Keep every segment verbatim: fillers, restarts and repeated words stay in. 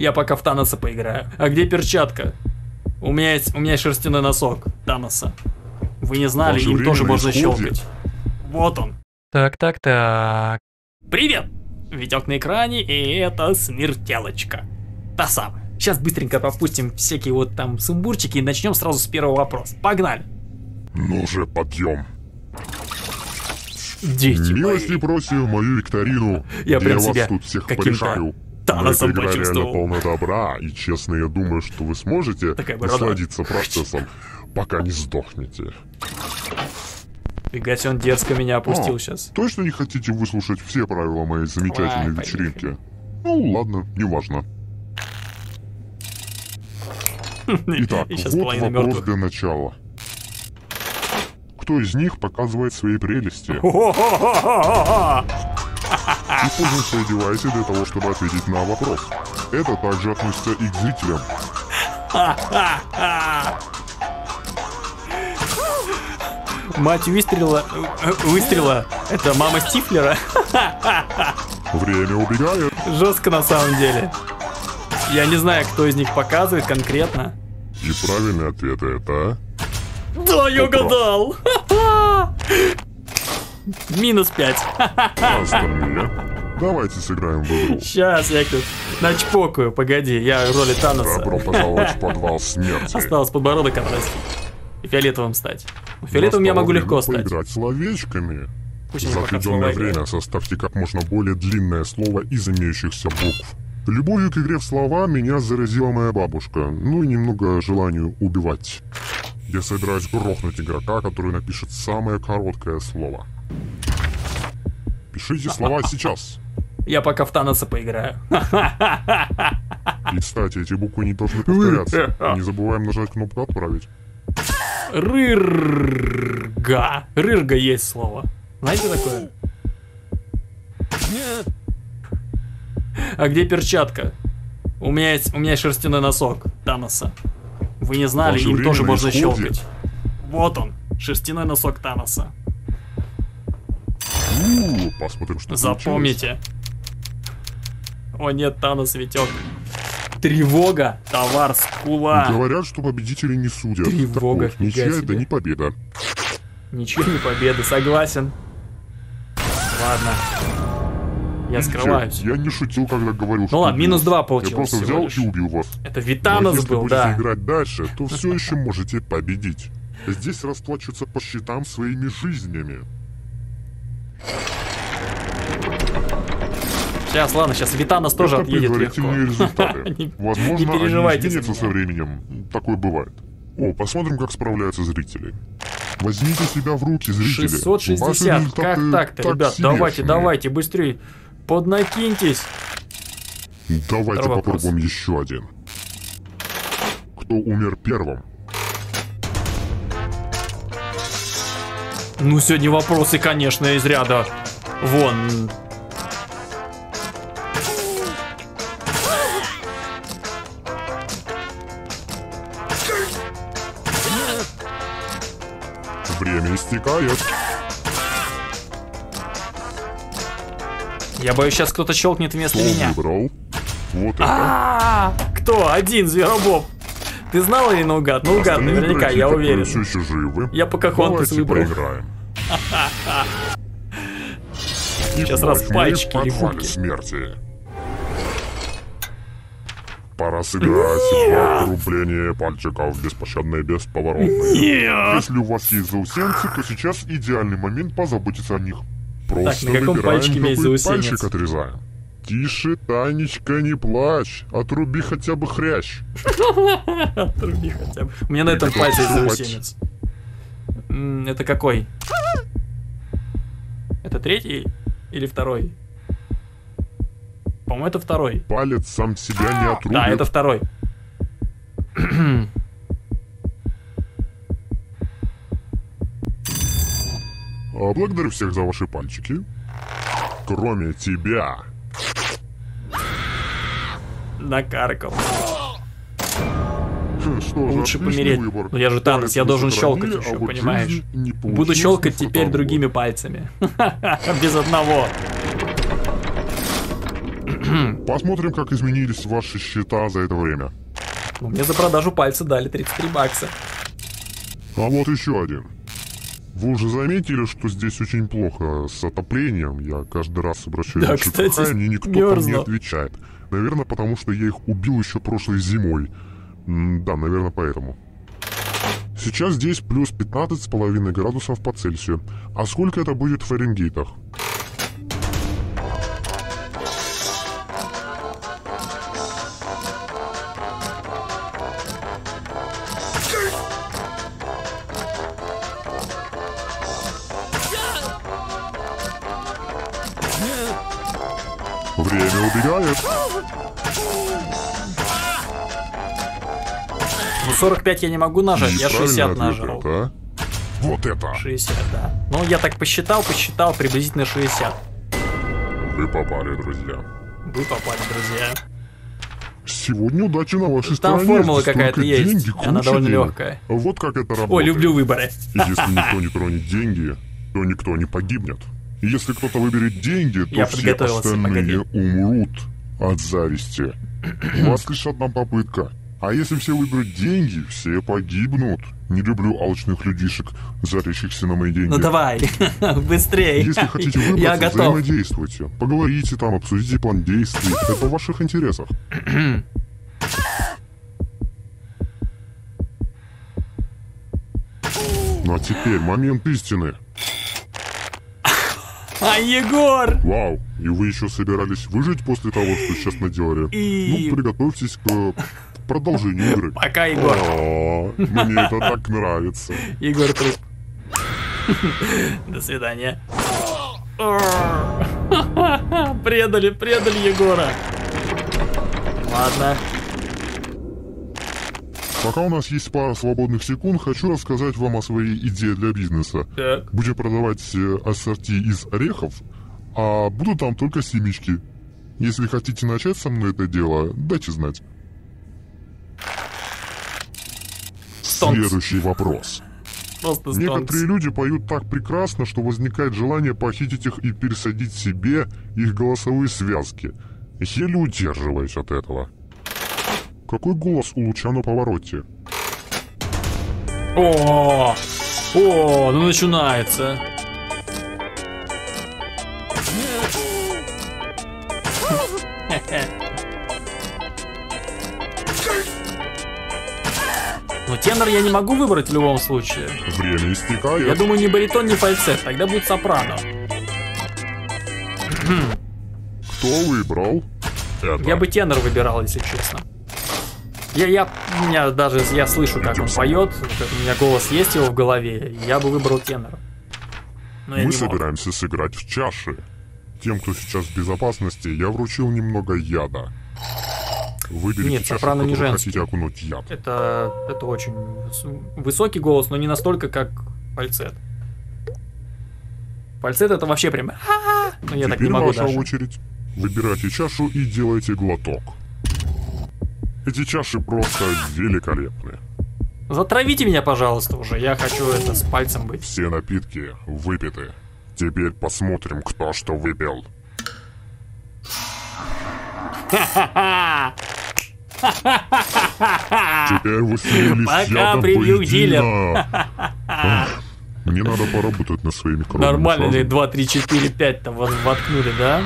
Я пока в Таноса поиграю. А где перчатка? У меня есть, у меня есть шерстяной носок Таноса. Вы не знали, Даже им тоже можно исходит. щелкать. Вот он. Так, так, так. Привет! Витек на экране, и это Смертелочка. Та самая. Сейчас быстренько попустим всякие вот там сумбурчики и начнем сразу с первого вопроса. Погнали! Ну же, подъем. Дети Милости мои. просим мою викторину. Я прям себя каким-то Таносом почувствовал. Полно добра, и честно, я думаю, что вы сможете насладиться процессом, пока не сдохнете. Фигать, он дерзко меня опустил а, сейчас. Точно не хотите выслушать все правила моей замечательной Ай, вечеринки? Поехали. Ну ладно, неважно. Итак, вот вопрос для начала. Кто из них показывает свои прелести? Используйте девайсы для того, чтобы ответить на вопрос. Это также относится и к зрителям. Мать выстрела... Выстрела... Это мама Стифлера? Время убегает. Жестко на самом деле. Я не знаю, кто из них показывает конкретно. И правильный ответ это... Да, я угадал! Минус пять. Давайте сыграем в игру. Сейчас я тут начпокаю, погоди, я в роли Таноса. Добро пожаловать в подвал смерти. Осталось подбородок отрастить. И фиолетовым стать. Фиолетовым я могу легко стать. Поиграть словечками. За отведенное время составьте как можно более длинное слово из имеющихся букв. Любовью к игре в слова меня заразила моя бабушка. Ну и немного желанию убивать. Я собираюсь грохнуть игрока, который напишет самое короткое слово. Пишите слова сейчас. Я пока в Таноса поиграю. И, кстати, эти буквы не должны повторяться. Не забываем нажать кнопку «Отправить». Рырга. Рырга есть слово. Знаете такое? Нет. А где перчатка? У меня есть, у меня есть шерстяной носок Таноса. Вы не знали, Даже им тоже можно исходит. щелкать. Вот он, шерстяной носок Таноса. У, посмотрим, что Запомните. Получилось. О нет, Танос, Витек. Тревога, товар, скула. Говорят, что победители не судят. Тревога, вот, ничья себе. Это не победа. Ничего не победа, согласен. Ладно. Я ничего, скрываюсь. Я не шутил, когда говорил, ну, что... Ну ладно, минус два получилось. Я просто взял лишь. и убил вас. Это Витанос был, да. Если будете играть дальше, то все еще можете победить. Здесь расплачиваются по счетам своими жизнями. Сейчас, ладно, сейчас Витанос тоже отъедет легко. результаты. Возможно, они изменятся со временем. Такое бывает. О, посмотрим, как справляются зрители. Возьмите себя в руки, зрители. шестьсот шестьдесят, как так-то, так ребят? Давайте, давайте, быстрее. Поднакиньтесь. Давайте Второй попробуем вопрос. еще один. Кто умер первым? Ну, сегодня вопросы, конечно, из ряда. Вон... Время истекает. Я боюсь, сейчас кто-то щелкнет вместо кто меня. Выбрал? Вот а -а -а! Это. Кто? Один, Зверобоб. Ты знал или наугад? Наугад, Остальные наверняка, я уверен. Все еще живы. Я пока Покахонтас выбрал. Сейчас раз пальчики и футки. Смерти. Пора сыграть в отрубление пальчиков беспощадное и бесповоротное. Нет! Если у вас есть заусенцы, то сейчас идеальный момент позаботиться о них. Просто так, на каком выбираем, какой заусенец? пальчик отрезаем. Тише, Танечка, не плачь. Отруби хотя бы хрящ. Отруби хотя бы. У меня на этом пальце заусенец. Это какой? Это третий или второй? По-моему, это второй. Палец сам себя не отрубит. Да, это второй. Благодарю всех за ваши пальчики. Кроме тебя. Накаркал. Что Лучше помереть. Выбор. Но я же Танос, я должен щелкать еще, а вот понимаешь? Буду щелкать теперь другими пальцами. Без одного. Посмотрим, как изменились ваши счета за это время. Ну, мне за продажу пальца дали тридцать три бакса. А вот еще один. Вы уже заметили, что здесь очень плохо с отоплением? Я каждый раз обращаюсь к ЖКХ, мне никто там не отвечает. Наверное, потому что я их убил еще прошлой зимой. М да, наверное, поэтому. Сейчас здесь плюс пятнадцать с половиной градусов по Цельсию. А сколько это будет в Фаренгейтах? сорок пять я не могу нажать, я шестьдесят нажал. Это? Вот это. шестьдесят, да. Ну, я так посчитал, посчитал, приблизительно шестьдесят. Вы попали, друзья. Вы попали, друзья. Сегодня удача на вашей стороне. Там формула какая-то есть, она довольно легкая. Вот как это работает. Ой, люблю выборы. Если никто не тронет деньги, то никто не погибнет. Если кто-то выберет деньги, то все остальные умрут от зависти. У вас лишь одна попытка. А если все выберут деньги, все погибнут. Не люблю алчных людишек, зарящихся на мои деньги. Ну давай, быстрее. Если хотите выбраться, взаимодействуйте. Поговорите там, обсудите план действий. Это в ваших интересах. Ну а теперь момент истины. А Егор! Вау, и вы еще собирались выжить после того, что сейчас наделали? И... Ну, приготовьтесь к... продолжение игры. Пока, Егор. О, мне это так нравится. Егор труп. До свидания. Предали, предали Егора. Ладно. Пока у нас есть пара свободных секунд, хочу рассказать вам о своей идее для бизнеса. Так. Будем продавать ассорти из орехов, а будут там только семечки. Если хотите начать со мной это дело, дайте знать. Следующий вопрос. Просто некоторые люди поют так прекрасно, что возникает желание похитить их и пересадить себе их голосовые связки. Еле удерживаюсь от этого. Какой голос у Лучано Повороте? О, о, ну начинается. Но тенор я не могу выбрать в любом случае. Время истекает. Я думаю, ни баритон, ни фальцет. Тогда будет сопрано. Кто выбрал? Это. Я бы тенор выбирал, если честно. Я, я, меня даже, я слышу, как Идем он поет. Как у меня голос есть его в голове. Я бы выбрал тенора. Но мы собираемся сыграть в чаши. Тем, кто сейчас в безопасности, я вручил немного яда. Выберите Нет, чашу, сопрано не женский. Хотите окунуть яд. Это, это очень высокий голос, но не настолько, как фальцет. Фальцет это вообще прям... Но я Теперь так не могу ваша даже. очередь. Выбирайте чашу и делайте глоток. Эти чаши просто великолепны. Затравите меня, пожалуйста, уже. Я хочу это с пальцем быть. Все напитки выпиты. Теперь посмотрим, кто что выпил. Ха-ха-ха! Теперь вы слились ядом поедина. Мне надо поработать над своими коронами. Нормальные два, три, четыре, пять там вас воткнули, да?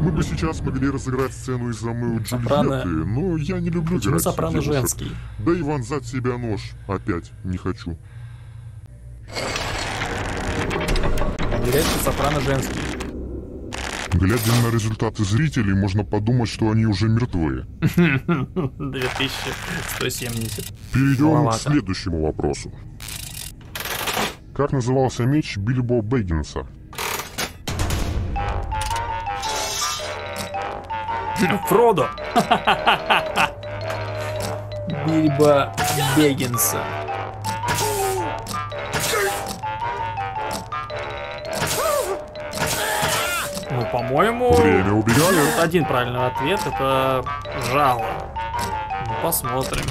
Мы бы сейчас могли разыграть сцену из Ромео и Джульетты, но я не люблю играть сопрано женский. Да и вонзать себя нож опять не хочу. Играйте сопрано женский. Глядя на результаты зрителей, можно подумать, что они уже мертвы. две тысячи сто семьдесят. Перейдем к следующему вопросу. Как назывался меч Бильбо Бэггинса? Фродо! Бильбо Бэггинса. Ну, по-моему, один правильный ответ — это жало. Ну, посмотрим.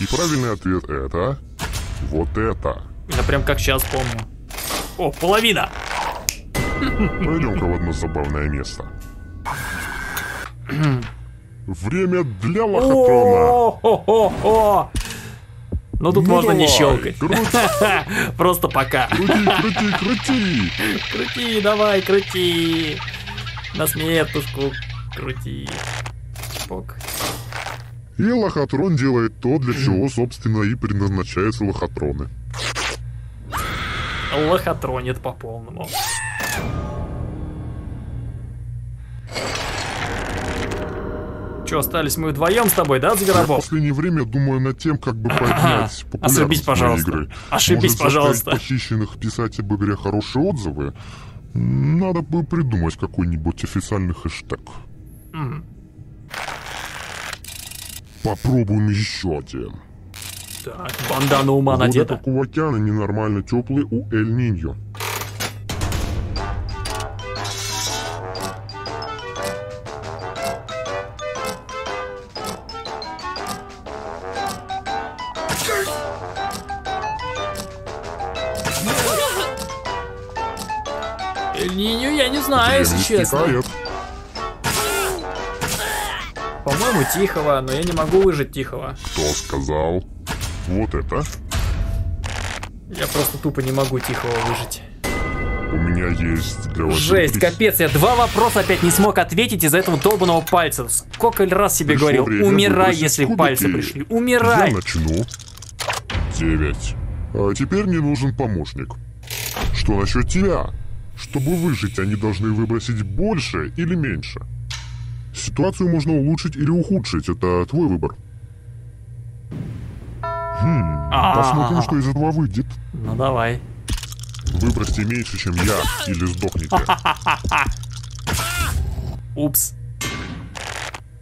И правильный ответ — это вот это. Я прям как сейчас помню. О, половина! Пойдем-ка в одно забавное место. Время для лохотрона. Ну тут ну можно давай, не щелкать. Просто пока. Крути, крути, крути. Крути, давай, крути. На смертушку крути. Чпок. И лохотрон делает то, для чего, собственно, и предназначаются лохотроны. Лохотронит по полному. Че, остались мы вдвоем с тобой, да, Зверобок? В последнее время думаю над тем, как бы поднять популярность моей игры. Ошибись, пожалуйста. Может, похищенных писать об игре хорошие отзывы? Надо бы придумать какой-нибудь официальный хэштег. Mm. Попробуем еще один. Так, бандана ума вода надета. Как у океана, ненормально теплый у Эль-Ниньо. Эль-Ниньо я не знаю, если честно. По-моему, Тихого, но я не могу выжить Тихого. Кто сказал? Вот это. Я просто тупо не могу Тихого выжить. У меня есть для вас... Жесть, капец, я два вопроса опять не смог ответить из-за этого долбанного пальца. Сколько раз себе говорил, умирай, если пальцы пришли. Умирай! Я начну. Девять. А теперь мне нужен помощник. Что насчет тебя? Чтобы выжить, они должны выбросить больше или меньше. Ситуацию можно улучшить или ухудшить, это твой выбор. Хм, посмотрим, что из этого выйдет. Ну давай. Выбросьте меньше, чем я, или сдохните. Упс.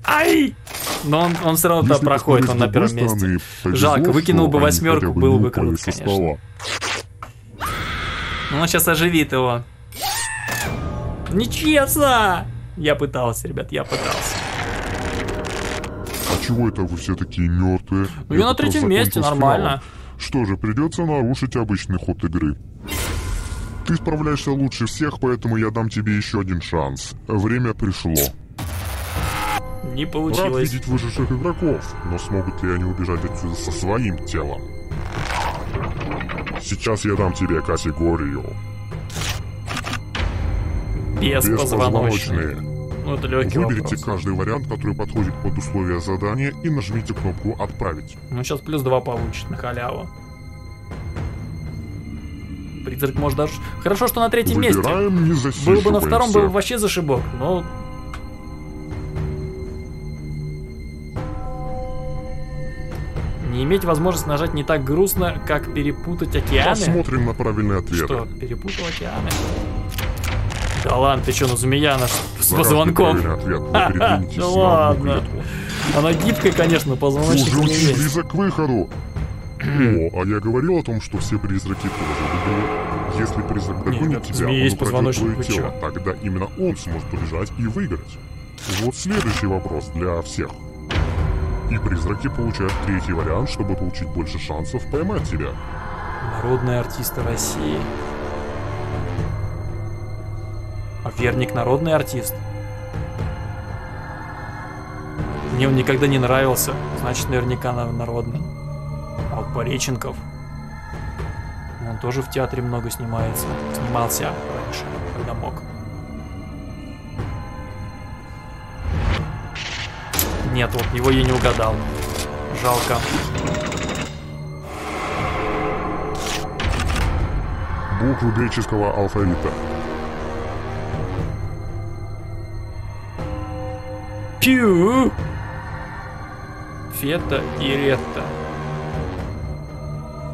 Ай! Но он, он все равно проходит, он на первом месте. Жалко, выкинул бы восьмерку, было бы круто, конечно. Ну он сейчас оживит его. Нечестно! Я пытался, ребят, я пытался. А чего это вы все такие мертвые? Ну я на третьем месте, нормально. Что же, придется нарушить обычный ход игры. Ты справляешься лучше всех, поэтому я дам тебе еще один шанс. Время пришло. Не получилось. Рад видеть выживших игроков, но смогут ли они убежать отсюда со своим телом? Сейчас я дам тебе категорию. Беспозвоночные. Ну, это легкий Выберите вопрос. Каждый вариант, который подходит под условия задания, и нажмите кнопку «Отправить». Ну, сейчас плюс два получит на халяву. Призрак может даже... Хорошо, что на третьем Выбираем, месте. Был бы на втором, был бы вообще зашибок, но... Не иметь возможность нажать не так грустно, как перепутать океаны. Посмотрим на правильный ответ. Что, перепутал океаны? Да ладно, ты что, ну змея наш с позвонком. Да ладно. Она гибкая, конечно, позвоночник. Уже очень близок к выходу. О, а я говорил о том, что все призраки тоже. Если призрак догонит тебя, он украдет твое тело. Тогда именно он сможет убежать и выиграть. Вот следующий вопрос для всех. И призраки получают третий вариант, чтобы получить больше шансов поймать тебя. Народные артисты России. А Верник народный артист. Мне он никогда не нравился, значит наверняка народный. А вот Пореченков. Он тоже в театре много снимается. Снимался раньше, когда мог. Нет, вот его я не угадал. Жалко. Буквы греческого алфавита. Пью. Фета и ретта.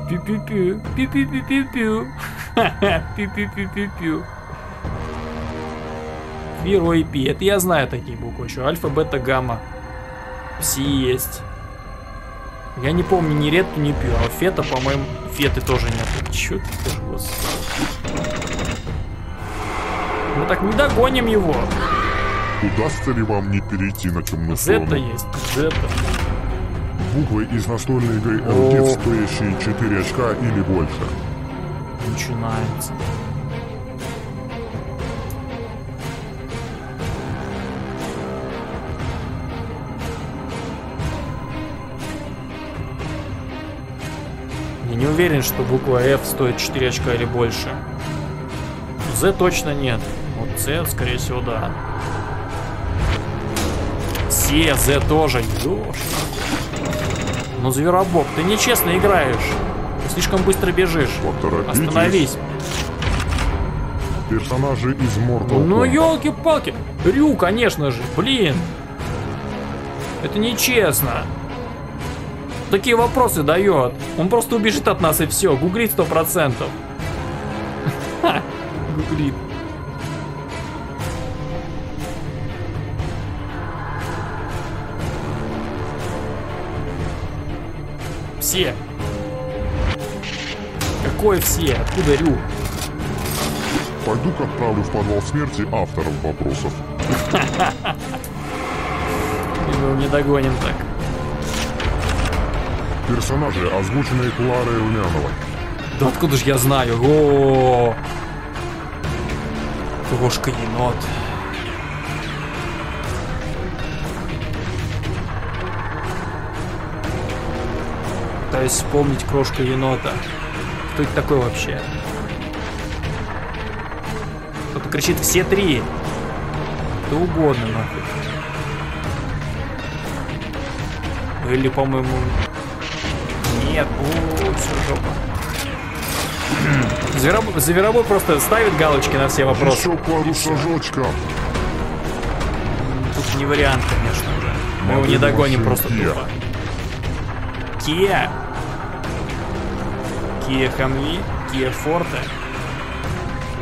Пю-пю-пю. Пю-пю-пю-пю-пю. Пю-пю-пю-пю-пю. Фиро и пи. Это я знаю такие буквы еще. Альфа, бета, гамма. Пси есть. Я не помню ни ретту, ни пью. А фета, по-моему, феты тоже нет. Чё ты ж, господи. Мы так не догоним его. Удастся ли вам не перейти на темную сторону? Зета есть, зета. Буквы из настольной игры Эрудит, стоящие четыре очка или больше. Начинается. Я не уверен, что буква F стоит четыре очка или больше. Z точно нет. Вот C, скорее всего, да. C, Z тоже. Ёж. Ну, Зверобок, ты нечестно играешь. Ты слишком быстро бежишь. Остановись. Персонажи из Мортала. Ну, елки-палки. Рю, конечно же. Блин. Это нечестно. Такие вопросы дает. Он просто убежит от нас и все. Гуглит сто процентов. Гуглит. Все. Какой все? Откуда Рю? Пойду-ка отправлю в подвал смерти авторов вопросов. Мы его не догоним так. Персонажи, озвученные Кларой Ульяновой. Да откуда же я знаю? О, кошка енот. Пытаюсь вспомнить крошку енота. Кто это такой вообще? Кто-то кричит все три. Кто угодно нахуй. Или, по-моему... Нет, о, все жопа. Зверобой, Зверобой просто ставит галочки на все вопросы. Еще пару шажочков. Тут не вариант, конечно же. Мы его не догоним просто тупо. Киа. Киа Хамви, Kia Forte,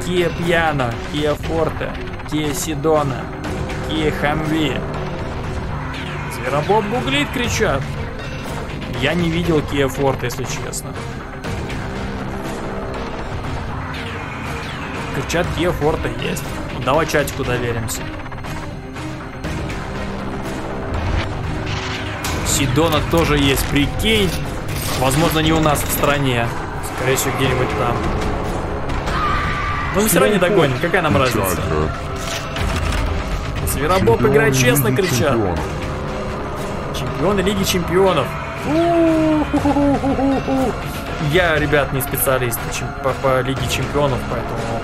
Kia Piano, Kia Forte, Kia Сидона, Kia Хамви. Зверобоб гуглит, кричат. Я не видел Kia Forte, если честно. Кричат, Kia Forte есть. Ну, давай чатику доверимся. Сидона тоже есть, прикинь. Возможно, не у нас в стране. Скорее всего, где-нибудь там. Но мы все равно не догоним, какая нам разница? Зверобоб, игра честно, кричат. Чемпионы Лиги Чемпионов. Я, ребят, не специалист по, по Лиге Чемпионов, поэтому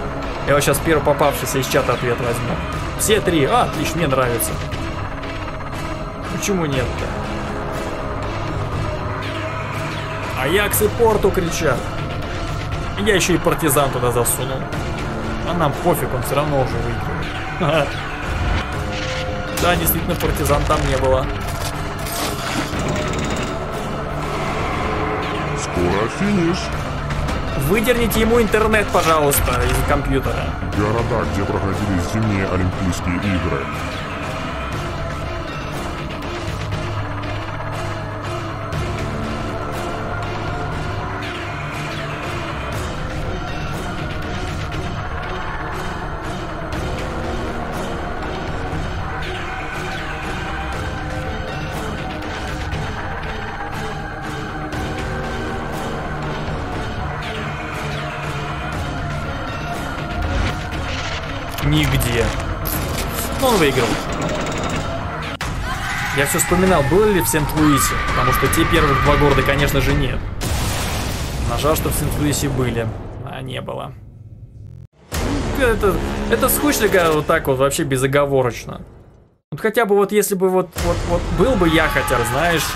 я вот сейчас первый попавшийся из чата ответ возьму. Все три. А, отлично, мне нравится. Почему нет-то? Аякс и Порту кричат. Я еще и Партизан туда засунул. А нам пофиг, он все равно уже выиграл. Да, действительно, Партизан там не было. Скоро финиш. Выдерните ему интернет, пожалуйста, из компьютера. Города, где проходили зимние Олимпийские игры. Нигде. Но он выиграл. Я все вспоминал, было ли в Сент-Луисе, потому что те первых два города, конечно же, нет. Нажал, что в Сент-Луисе были, а не было. Это, это скучно, когда вот так вот, вообще безоговорочно. Вот хотя бы вот, если бы вот, вот, вот был бы я, хотя, знаешь,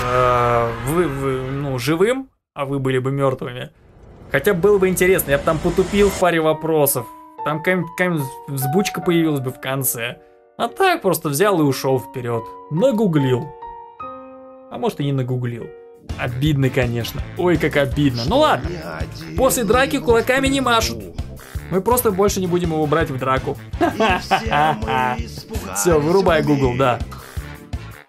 вы, вы, ну, живым, а вы были бы мертвыми. Хотя бы было бы интересно, я бы там потупил в паре вопросов. Там какая-нибудь взбучка появилась бы в конце. А так просто взял и ушел вперед. Нагуглил. А может, и не нагуглил. Обидно, конечно. Ой, как обидно. Ну ладно. После драки кулаками не машут. Мы просто больше не будем его брать в драку. Все, вырубай Google, да.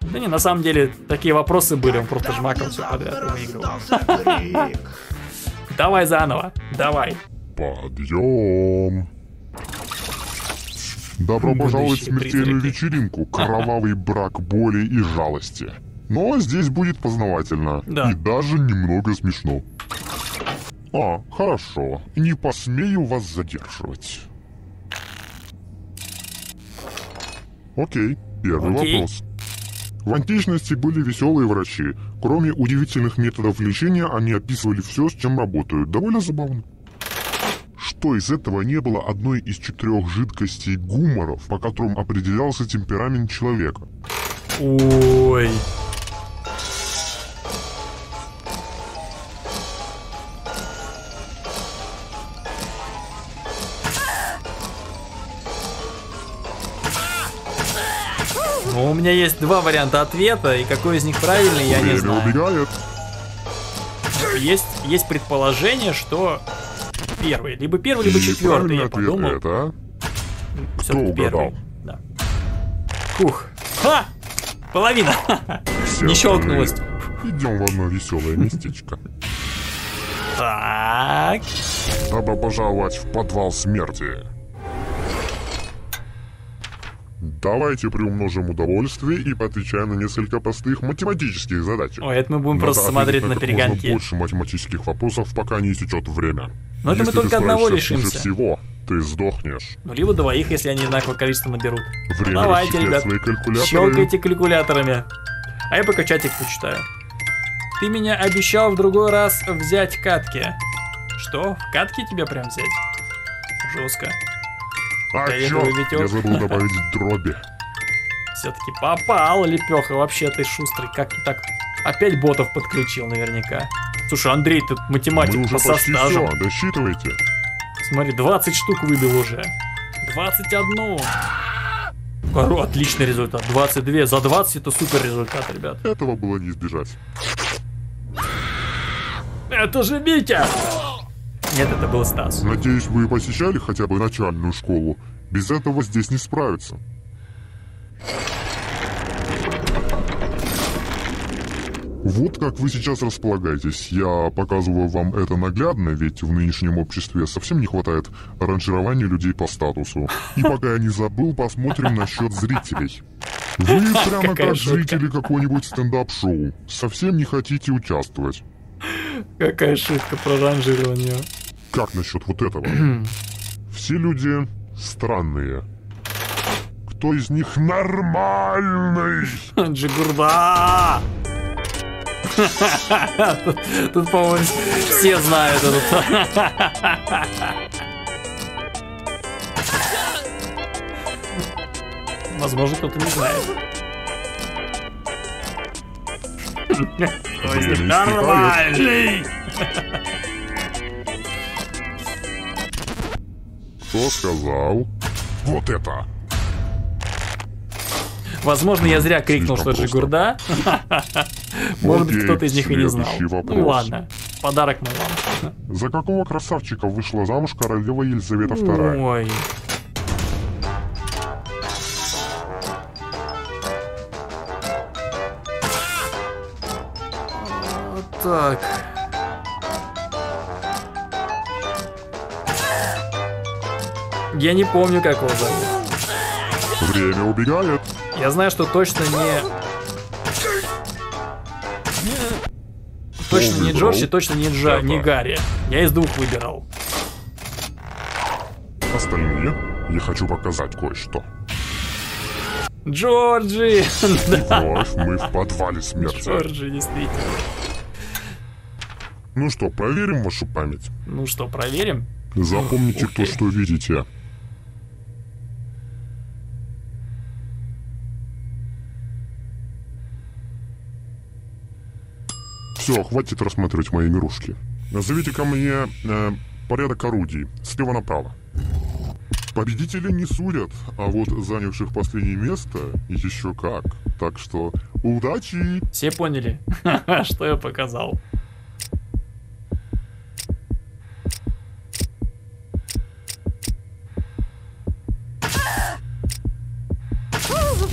Да не, на самом деле, такие вопросы были. Он просто жмаком все подряд выиграл. Давай заново. Давай. Подъем. Добро пожаловать в смертельную вечеринку. Кровавый брак боли и жалости. Но здесь будет познавательно. Да. И даже немного смешно. А, хорошо. Не посмею вас задерживать. Окей, первый Окей. вопрос. В античности были веселые врачи. Кроме удивительных методов лечения, они описывали все, с чем работают. Довольно забавно. Что из этого не было одной из четырех жидкостей гуморов, по которым определялся темперамент человека? Ой. Ну, у меня есть два варианта ответа, и какой из них правильный, я не знаю. Убегает. Есть, есть предположение, что первый, либо первый, либо четвертый. Я подумал. Это, а? Все, кто первый. Да. Фух. Ха! Половина. Все не щелкнулось. Идем в одно веселое местечко. Так. Добро пожаловать в подвал смерти. Давайте приумножим удовольствие и поотвечаем на несколько простых математических задач. Ой, это мы будем надо просто смотреть на, на перегонки. Больше математических вопросов, пока не истечет время. Но если это мы только одного лишимся. Всего, ты сдохнешь. Ну, либо двоих, если они одинаковое количество наберут. Время. Давайте, ребят, калькуляторы. Щелкайте калькуляторами. А я пока чатик почитаю. Ты меня обещал в другой раз взять катки. Что? В катки тебя прям взять? Жестко. А чё? Я забыл добавить дроби. Все-таки попал, Лепеха, вообще ты шустрый. Как ты так? Опять ботов подключил наверняка. Слушай, Андрей, ты математик по состажу. Досчитывайте. Смотри, двадцать штук выбил уже. двадцать одну. О, отличный результат. двадцать два. За двадцать это супер результат, ребят. Этого было не избежать. Это же Витя! Нет, это был Стас. Надеюсь, вы посещали хотя бы начальную школу. Без этого здесь не справиться. Вот как вы сейчас располагаетесь. Я показываю вам это наглядно, ведь в нынешнем обществе совсем не хватает ранжирования людей по статусу. И пока я не забыл, посмотрим насчет зрителей. Вы прямо как жители какой-нибудь стендап-шоу. Совсем не хотите участвовать. Какая шутка про ранжирование. Как насчет вот этого? Все люди странные. Кто из них нормальный? Джигурда! Тут, тут по-моему, все знают это. Возможно, кто-то не знает. Нормальный! Кто сказал? Вот это! Возможно, я зря крикнул, что Жигурда. Может быть, кто-то из них и не знал. Ну ладно, подарок мы вам. За какого красавчика вышла замуж королева Елизавета вторая? Ой. Так. Я не помню, как его зовут. Время убегает. Я знаю, что точно не... Точно не Джордж и точно не, Джа... не Гарри. Я из двух выбирал. Остальные я хочу показать кое-что. Джорджи! Вновь мы в подвале смерти. Джорджи, действительно. Ну что, проверим вашу память? Ну что, проверим? Запомните Ух, то, что видите. Все, хватит рассматривать мои мирушки. Назовите ко мне э, порядок орудий, слева направо. Победители не судят, а вот занявших последнее место еще как. Так что удачи! Все поняли, что я показал.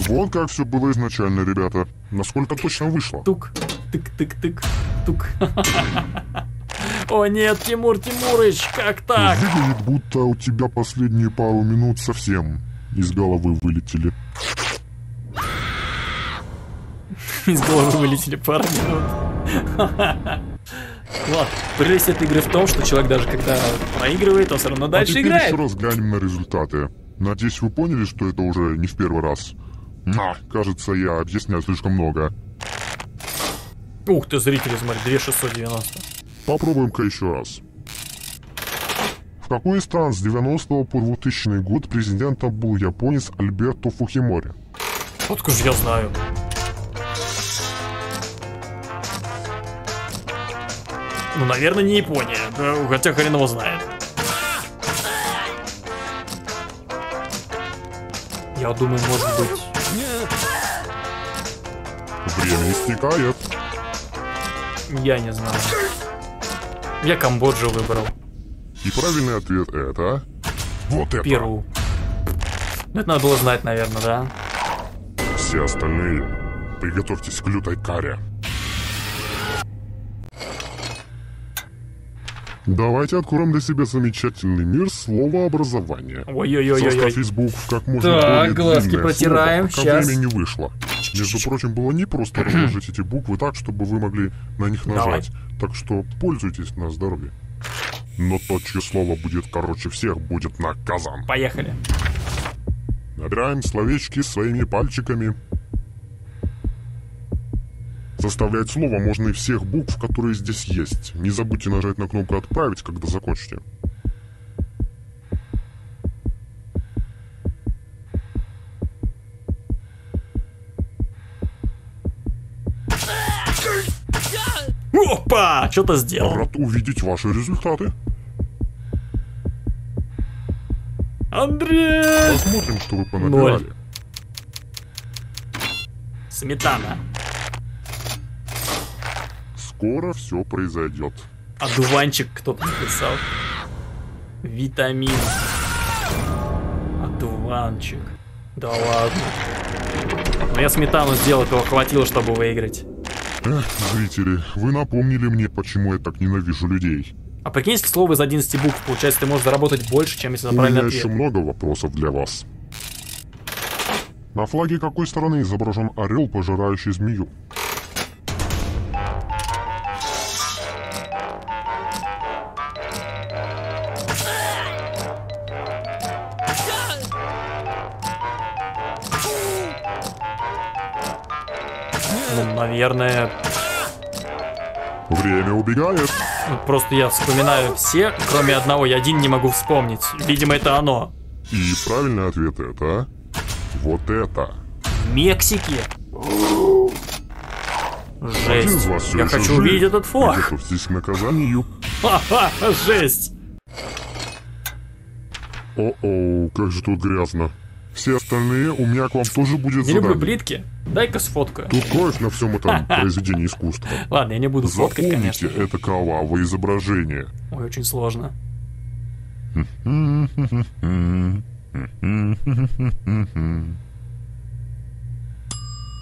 Вот как все было изначально, ребята. Насколько точно вышло. Тук, тык-тык-тык, тук. О нет, Тимур Тимурыч, как так? Выглядит, будто у тебя последние пару минут совсем из головы вылетели. Из головы вылетели пару минут. Ладно, прелесть этой игры в том, что человек даже когда проигрывает, он все равно дальше играет. А теперь еще раз глянем на результаты. Надеюсь, вы поняли, что это уже не в первый раз. Но, кажется, я объясняю слишком много. Ух ты, зрители, смотри, две тысячи шестьсот девяносто. Попробуем-ка еще раз. В какой из стран с девяностого по двухтысячный год президентом был японец Альберто Фухимори? Откуда же я знаю? Ну, наверное, не Япония, хотя хрен его знает. Я думаю, может быть... Нет. Время истекает. Я не знаю. Я Камбоджу выбрал. И правильный ответ это... Вот это. Перу. Это надо было знать, наверное, да? Все остальные, приготовьтесь к лютой каре. Давайте откроем для себя замечательный мир словообразования. Ой-ой-ой-ой. Составь из букв как можно так, более глазки длинное протираем. Слово, пока время не вышло. Между прочим, было не просто разложить эти буквы так, чтобы вы могли на них нажать. Давай. Так что пользуйтесь на здоровье. Но тот, чье слово будет короче всех, будет наказан. Поехали. Набираем словечки своими пальчиками. Составлять слово можно из всех букв, которые здесь есть. Не забудьте нажать на кнопку «Отправить», когда закончите. Опа! Что-то сделал. Рад увидеть ваши результаты. Андрей! Посмотрим, что вы понабирали. Ноль. Сметана. Скоро все произойдет. Одуванчик кто-то написал. Витамин. Одуванчик. Да ладно. Но я сметану сделал, этого хватило, чтобы выиграть. Эх, зрители, вы напомнили мне, почему я так ненавижу людей. А прикинь, если слово из одиннадцати букв, получается, ты можешь заработать больше, чем если на правильный ответ. У меня еще много вопросов для вас. На флаге какой стороны изображен орел, пожирающий змею? Наверное... Время убегает. Просто я вспоминаю все, кроме одного, я один не могу вспомнить. Видимо, это оно. И правильный ответ это... Вот это. В Мексике. Жесть. Я хочу увидеть этот флаг. Приготовьтесь к наказанию. Ха-ха, жесть. О-оу, как же тут грязно. Все остальные у меня к вам тоже будет задание. Не люблю плитки. Дай-ка сфоткаю. Тут кровь на всем этом произведении искусства. Ладно, я не буду фоткать, конечно. Запомните это кровавое изображение. Ой, очень сложно.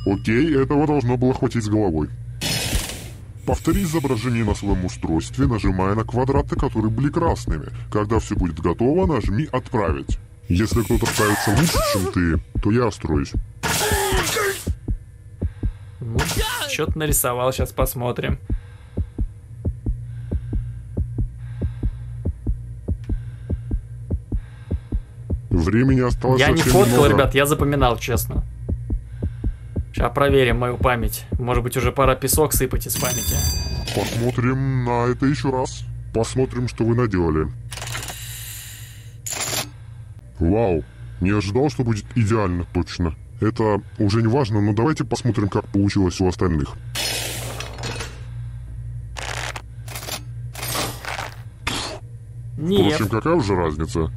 Окей, этого должно было хватить с головой. Повтори изображение на своем устройстве, нажимая на квадраты, которые были красными. Когда все будет готово, нажми «Отправить». Если кто-то справится лучше, чем ты, то я остроюсь. Ну, что-то нарисовал, сейчас посмотрим. Времени осталось совсем немного. Я не фоткал, ребят, я запоминал, честно. Сейчас проверим мою память. Может быть, уже пора песок сыпать из памяти. Посмотрим на это еще раз. Посмотрим, что вы наделали. Вау, не ожидал, что будет идеально точно. Это уже не важно, но давайте посмотрим, как получилось у остальных. Нет. Впрочем, какая уже разница?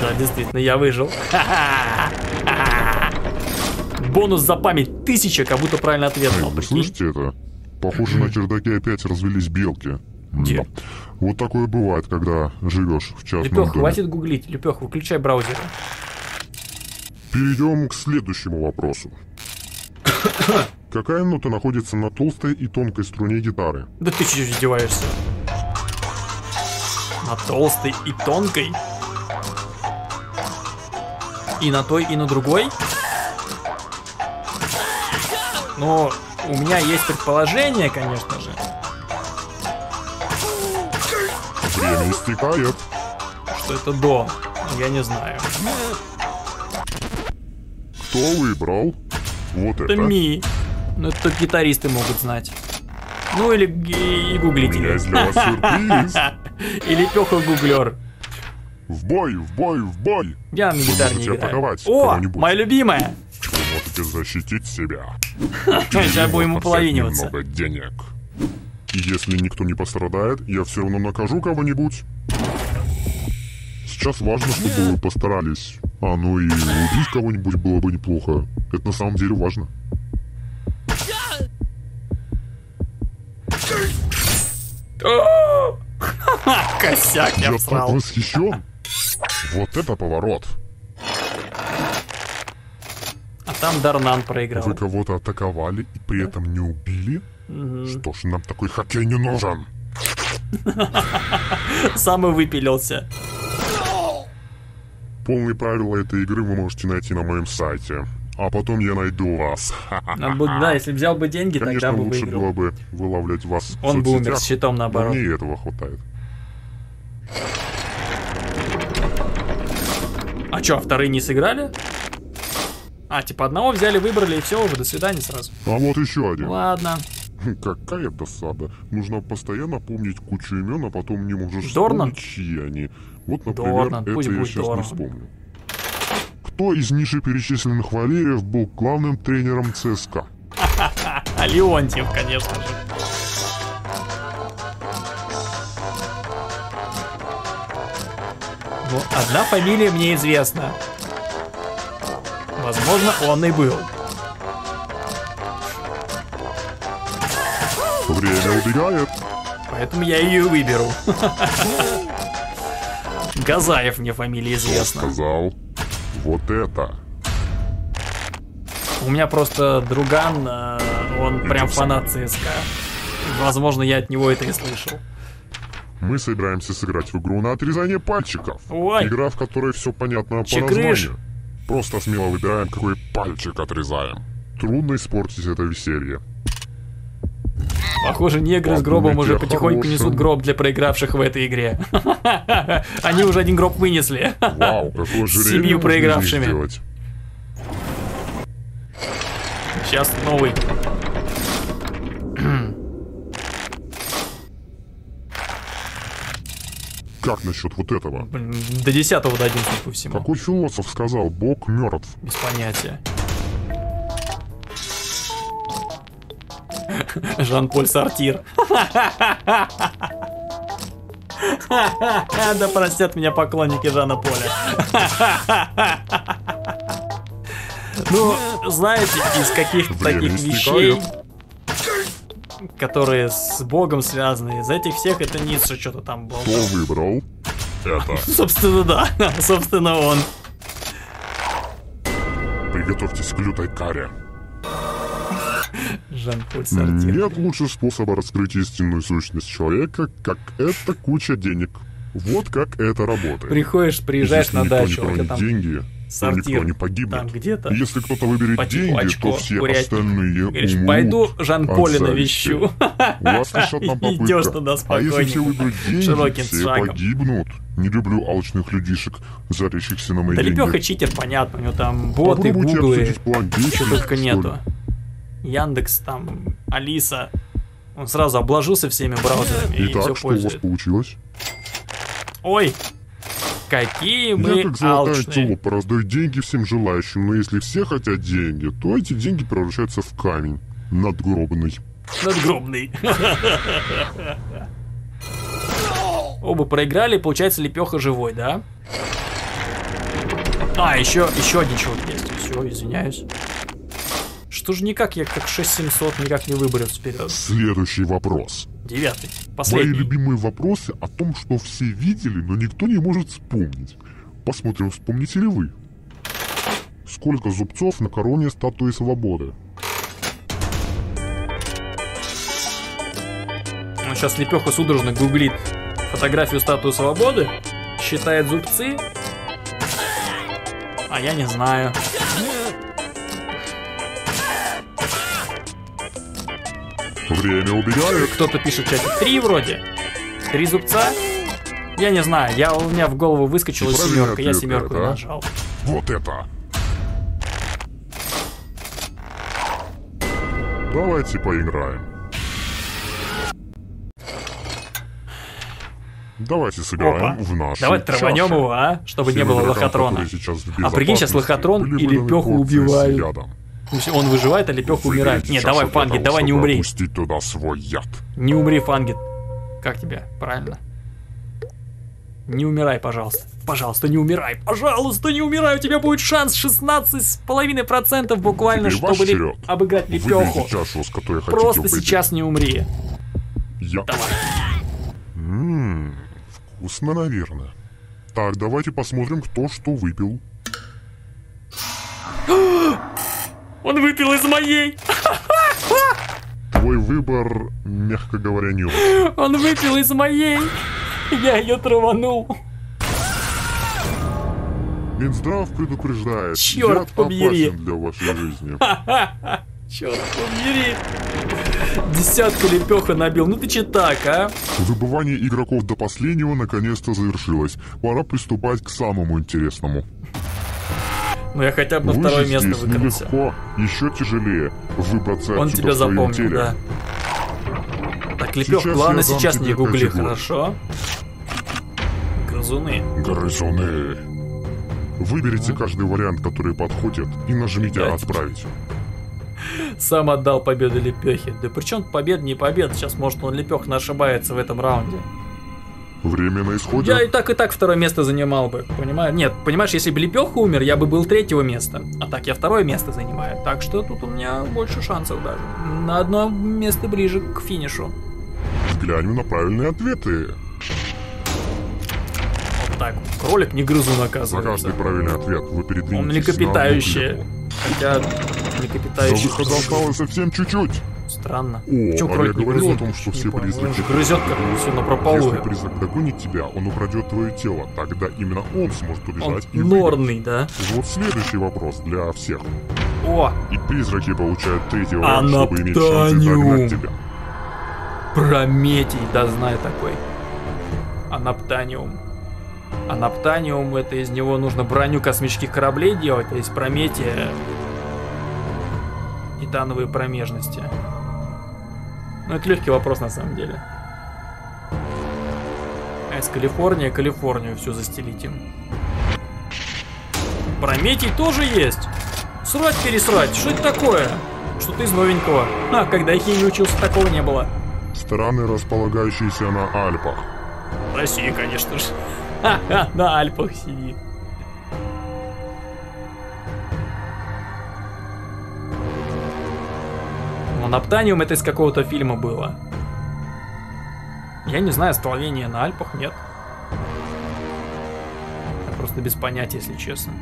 Да, действительно, я выжил. Бонус за память тысяча, как будто правильно ответ дал. Вы слышите это? Похоже, на чердаке опять развелись белки. Где? Да. Вот такое бывает, когда живешь в частном доме. Лепёх, хватит гуглить. Лепёх, выключай браузер. Перейдем к следующему вопросу. Какая нота находится на толстой и тонкой струне гитары? Да ты чуть-чуть издеваешься. На толстой и тонкой? И на той, и на другой? Но у меня есть предположение, конечно же. Время истекает. Что это до? Я не знаю. Кто выбрал? Вот это. Это Ми. Ну это только гитаристы могут знать. Ну или и гуглите. У меня для вас сюрприз. Или Пёха Гуглер. В бой, в бой, в бой. Я на гитаре не играю. О, моя любимая. Вы можете защитить себя. Сейчас будем уполовиниваться. Немного денег. И если никто не пострадает, я все равно накажу кого-нибудь. Сейчас важно, чтобы вы постарались. А ну и убить кого-нибудь было бы неплохо. Это на самом деле важно. Косяк, я так восхищен. Вот это поворот. А там Дарнан проиграл. Вы кого-то атаковали и при этом не убили? Угу. Что ж, нам такой хоккей не нужен. Сам и выпилился. Полные правила этой игры вы можете найти на моем сайте. А потом я найду вас. Да, если взял бы деньги, конечно, тогда бы лучше выиграл. Было бы вылавливать вас. Он бы умер с щитом наоборот. Мне этого хватает. А чё, вторые не сыграли? А, типа одного взяли, выбрали и все, уже до свидания сразу. А вот еще один. Ладно. Какая досада. Нужно постоянно помнить кучу имен, а потом не можешь вспомнить, чьи они. Вот, например, Дорнан. Это Пусть я сейчас Дорнан. не вспомню. Кто из нижеперечисленных Валериев был главным тренером ЦСКА? А Леонтьев, конечно же. Ну, одна фамилия мне известна. Возможно, он и был. Время убегает. Поэтому я ее выберу. Газаев мне фамилия известна. Кто сказал? Вот это. У меня просто друган, он Этим прям фанат ЦСКА. Возможно, я от него это и слышал. Мы собираемся сыграть в игру на отрезание пальчиков. Ой. Игра, в которой все понятно по названию. Просто смело выбираем, какой пальчик отрезаем. Трудно испортить это веселье. Похоже, негры с гробом уже потихоньку хорошим. несут гроб для проигравших в этой игре. Они уже один гроб вынесли. Вау, какое же время. С семью проигравшими. Сейчас новый. Как насчет вот этого? До десятого, до одиннадцатого по всему. Какой философ сказал, Бог мертв? Без понятия. Жан-Поль Сартр. Да простят меня поклонники Жана Поля. Ну, знаете, из каких-то таких вещей, которые с Богом связаны, из этих всех это Ницше что-то там было. Кто выбрал это? Собственно, да. Собственно, он. Приготовьтесь к лютой каре. Жан-Поль Сартр. Нет лучшего способа раскрыть истинную сущность человека, как это куча денег. Вот как это работает. Приходишь, приезжаешь если на дачу, никто не там деньги, сортир, никто не погибнет. Там если кто-то выберет по деньги, очко, то все курятник. Остальные говоришь, умрут. Пойду Жан-Поля навещу. У вас решат нам попытка. А если все выберут деньги, все шагом. Погибнут. Не люблю алчных людишек, зарящихся на мои да деньги. Да Лепёха читер, понятно, у него там боты, гуглы, ничего только нету. Яндекс, там, Алиса. Он сразу обложился всеми браузерами. Итак, и все что пользует. У вас получилось? Ой, какие мы алчные. Я как золотая тёлка, раздаю деньги всем желающим, но если все хотят деньги, то эти деньги превращаются в камень. Надгробный. Надгробный. Оба проиграли, получается, Лепёха живой, да? А, еще еще один человек есть. Все, извиняюсь. Что же никак я как шесть семьсот никак не выберусь вперед. Следующий вопрос. Девятый. Последний. Мои любимые вопросы о том, что все видели, но никто не может вспомнить. Посмотрим, вспомните ли вы. Сколько зубцов на короне статуи свободы? Ну, сейчас Лепёха судорожно гуглит фотографию статуи свободы, считает зубцы, а я не знаю. Время убегает. Кто-то пишет в чате. Три вроде. Три зубца? Я не знаю. Я, у меня в голову выскочила семерка. Я семерку это, нажал. Вот это. Давайте поиграем. Давайте сыграем Опа. в нашу Давай траванем его, а? Чтобы Все не было лохотрона. А прикинь, сейчас лохотрон и Лепеху убивает. Он выживает, а Лепеха умирает. Не, давай, Фангет, давай не умри. Туда свой яд. Не умри, Фангет. Как тебя? Правильно. Не умирай, пожалуйста. Пожалуйста, не умирай. Пожалуйста, не умирай. У тебя будет шанс шестнадцать с половиной процентов буквально, Тебе чтобы ли... обыграть Лепеху. Чашу, Просто сейчас не умри. Я... Давай. Ммм, вкусно, наверное. Так, давайте посмотрим, кто что выпил. Он выпил из моей! Твой выбор, мягко говоря, не очень. Он выпил из моей! Я ее траванул. Минздрав предупреждает. Черт побери! Яд опасен для вашей жизни. Черт побери! Десятку Лепеха набил. Ну ты че так, а? Выбывание игроков до последнего наконец-то завершилось. Пора приступать к самому интересному. Ну я хотя бы на Выжить второе место выкрутился. Легко, еще тяжелее выбраться. Он тебя запомнил, теле. да. Так, Лепех, ладно, сейчас не гугли, хорошо? Грызуны. Грызуны. Выберите а? каждый вариант, который подходит, и нажмите Пять. «Отправить». Сам отдал победу Лепехе. Да причем победа не победа. Сейчас, может, он Лепех ошибается в этом раунде. Время на исходе. Я и так, и так второе место занимал бы. Понимаю? Нет, понимаешь, если бы Лепеха умер, я бы был третьего места. А так я второе место занимаю. Так что тут у меня больше шансов даже. На одно место ближе к финишу. Глянем на правильные ответы. Вот так. Кролик не грызу наказывает. За каждый правильный ответ вы передвинетесь. Он млекопитающий. Хотя... млекопитающий. За выход осталось совсем чуть-чуть. Странно. О, Чё, кролик не говорит о том, что не все признаки... Он же грызет, как бы все напропалую. Если призрак догонит тебя, он украдет твое тело. Тогда именно он сможет убежать он и норный, выиграть. да? Вот следующий вопрос для всех. О! И призраки получают третий вариант, чтобы иметь шансы догнать тебя. Прометий, да знаю такой. Анаптаниум. Анаптаниум, это из него нужно броню космических кораблей делать, а из Прометия... титановые промежности. Ну, это легкий вопрос на самом деле. А из Калифорнии, Калифорнию все застелить им. Прометий тоже есть. Срать пересрать, что это такое? Что-то из новенького. А, когда я химии учился, такого не было. Страны, располагающиеся на Альпах. Россия, конечно же. Ха-ха, на Альпах сидит. Анаптаниум это из какого-то фильма было. Я не знаю, столкновение на Альпах, нет. Я просто без понятия, если честно.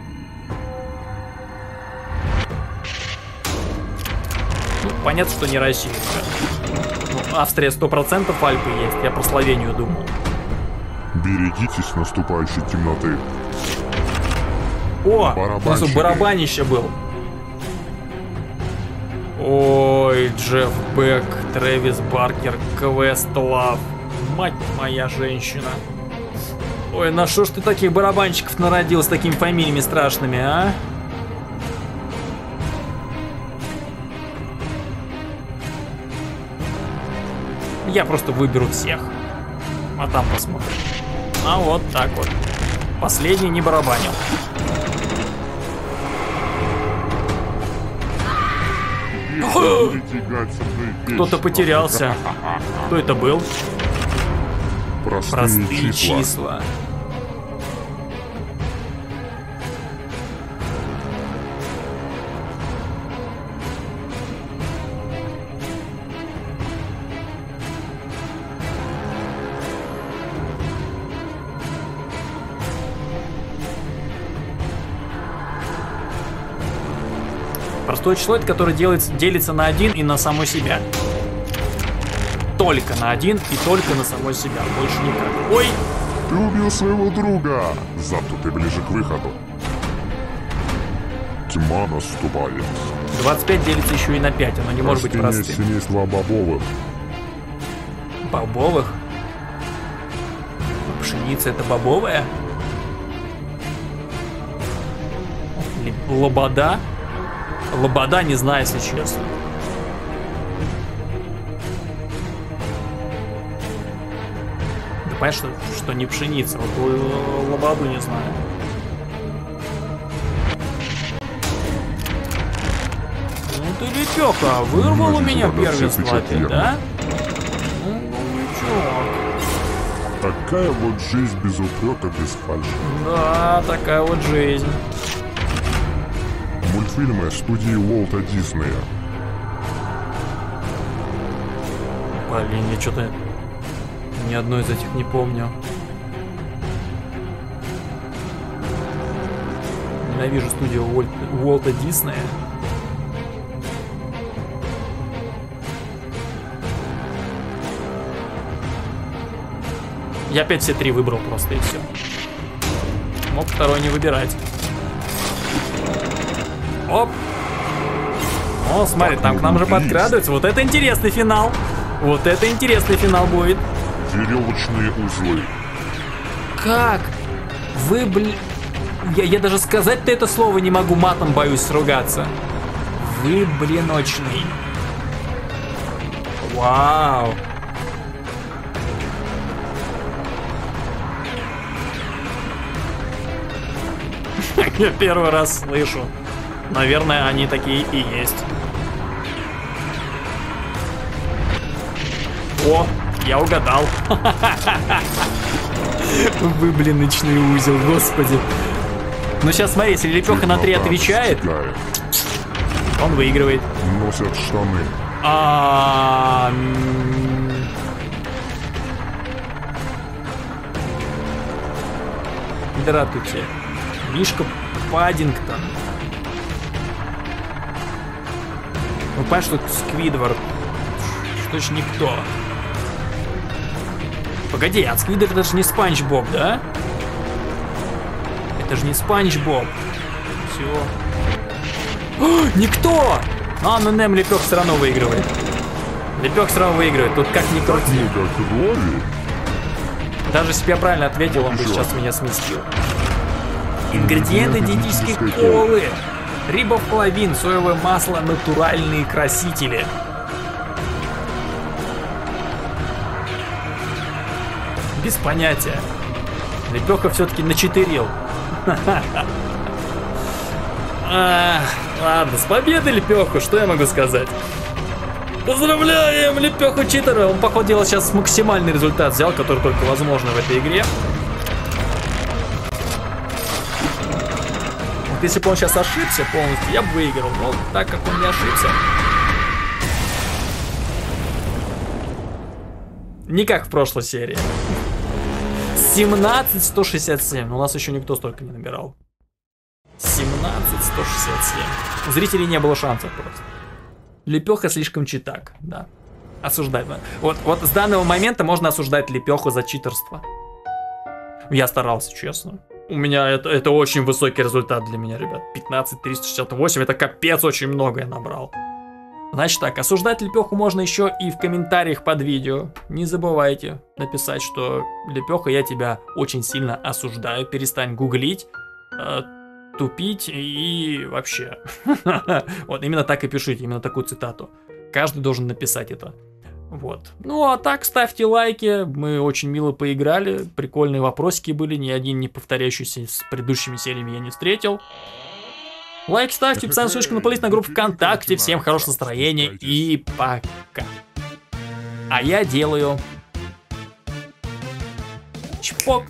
Ну, понятно, что не Россия. Ну, Австрия сто процентов Альпы есть, я про Словению думал. Берегитесь наступающей темноты. О, просто барабанище был. Ой, Джефф Бек, Трэвис Баркер, Квестлав. Мать моя женщина. Ой, на шо ж ты таких барабанщиков народил с такими фамилиями страшными, а? Я просто выберу всех. А там посмотрим. А вот так вот. Последний не барабанил. Кто-то потерялся. Кто это был? Простые, Простые числа. числа. Простое число, это которое делится, делится на один и на само себя. Только на один и только на само себя. Больше никак. Ой! Ты убил своего друга. Зато ты ближе к выходу. Тьма наступает. двадцать пять делится еще и на пять. Оно не может быть простым. Семейство бобовых. Бобовых? Пшеница это бобовая? Лобода? Лобода, не знаю, если честно. понятно, что, что не пшеница. Вот лободу не знаю. Ну ты летёха, вырвал у меня первенство опять, да? Ну, ну, чё? Такая вот жизнь без упрёка, без фальши. Да, такая вот жизнь. Мультфильмы студии Уолта Диснея. Блин, я что-то ни одной из этих не помню. Ненавижу студию Уолт... Уолта Диснея. Я опять все три выбрал просто и все. Мог второй не выбирать. Оп! О, смотри, там к нам же подкрадывается. Вот это интересный финал. Вот это интересный финал будет. Веревочные узлы. Как? Вы, блин... Я, я даже сказать-то это слово не могу, матом боюсь ругаться. Вы, блин, очный. Вау. Я первый раз слышу. Наверное, они такие и есть. О, я угадал. Выблиночный узел, господи. Ну сейчас смотри, если лепеха на три отвечает, он выигрывает. Носят штаны. А. Здравствуйте. Мишка Паддингтон. Ну понимаешь, что Сквидвард. Точно никто. Погоди, а Сквидвард это же не Спанч Боб, да? Это же не Спанч Боб. Все. О, никто! А, ну Нем Лепек все равно выигрывает. Лепек все равно выигрывает. Тут как ни крути. Даже себя правильно ответил, он бы сейчас меня сместил. Ингредиенты диетической колы. Рибофлавин, соевое масло, натуральные красители. Без понятия. Лепёха все-таки начетырил. Ладно, с победой Лепёху, что я могу сказать? Поздравляем Лепёху Читера. Он, походу, делал сейчас максимальный результат взял, который только возможно в этой игре. Вот если бы он сейчас ошибся полностью, я бы выиграл. Но так как он не ошибся... Не как в прошлой серии. семнадцать сто шестьдесят семь. У нас еще никто столько не набирал. семнадцать сто шестьдесят семь. У зрителей не было шансов просто. Лепеха слишком читак, да. Осуждать, да. Вот, вот с данного момента можно осуждать Лепеху за читерство. Я старался, честно. У меня это, это очень высокий результат для меня, ребят. пятнадцать триста шестьдесят восемь. Это капец, очень много я набрал. Значит так, осуждать Лепеху можно еще и в комментариях под видео. Не забывайте написать, что Лепеха, я тебя очень сильно осуждаю. Перестань гуглить, э, тупить и вообще. Вот именно так и пишите, именно такую цитату. Каждый должен написать это. Вот. Ну а так, ставьте лайки. Мы очень мило поиграли. Прикольные вопросики были. Ни один не повторяющийся с предыдущими сериями я не встретил. Лайк ставьте, писать ссылочку на полист на группу ВКонтакте. Всем хорошего настроения и пока. А я делаю... Чпок.